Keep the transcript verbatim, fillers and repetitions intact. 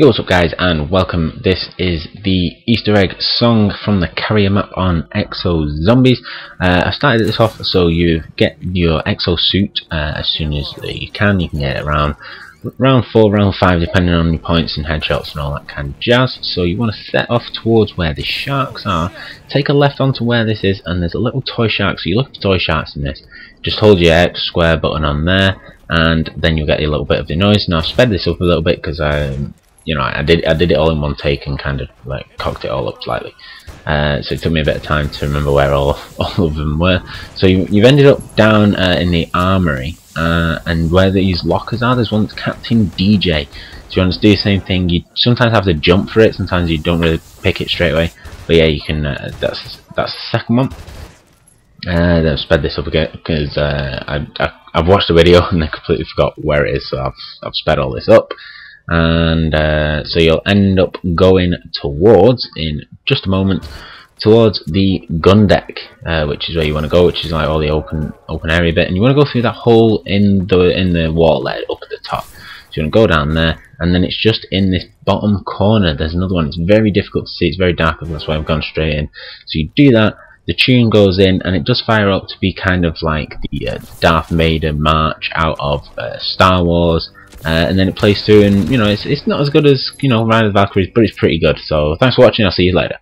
Yo, what's up guys and welcome. This is the Easter egg song from the Carrier Map on Exo Zombies. Uh, I've started this off so you get your Exo suit uh, as soon as you can. You can get it around round four, round five, depending on your points and headshots and all that kind of jazz. So you want to set off towards where the sharks are. Take a left onto where this is, and there's a little toy shark. So you look for toy sharks in this. Just hold your X square button on there, and then you'll get a little bit of the noise. Now I've sped this up a little bit because I. You know, I did I did it all in one take and kind of like cocked it all up slightly, uh, so it took me a bit of time to remember where all all of them were. So you, you've ended up down uh, in the armory, uh, and where these lockers are, there's one that's Captain D J. So you want to do the same thing. You sometimes have to jump for it. Sometimes you don't really pick it straight away. But yeah, you can. Uh, that's that's the second one. Uh, I've sped this up again because uh, I, I I've watched the video and I completely forgot where it is. So I've I've sped all this up. And uh, so you'll end up going towards, in just a moment, towards the gun deck, uh, which is where you want to go, which is like all the open open area bit, and you want to go through that hole in the in the wall there up at the top. So you want to go down there, and then it's just in this bottom corner. There's another one. It's very difficult to see. It's very dark, and that's why I've gone straight in. So you do that. The tune goes in, and it does fire up to be kind of like the uh, Darth Vader march out of uh, Star Wars. Uh, and then it plays through, and you know, it's, it's not as good as, you know, Ride of the Valkyries, but it's pretty good. So thanks for watching, I'll see you later.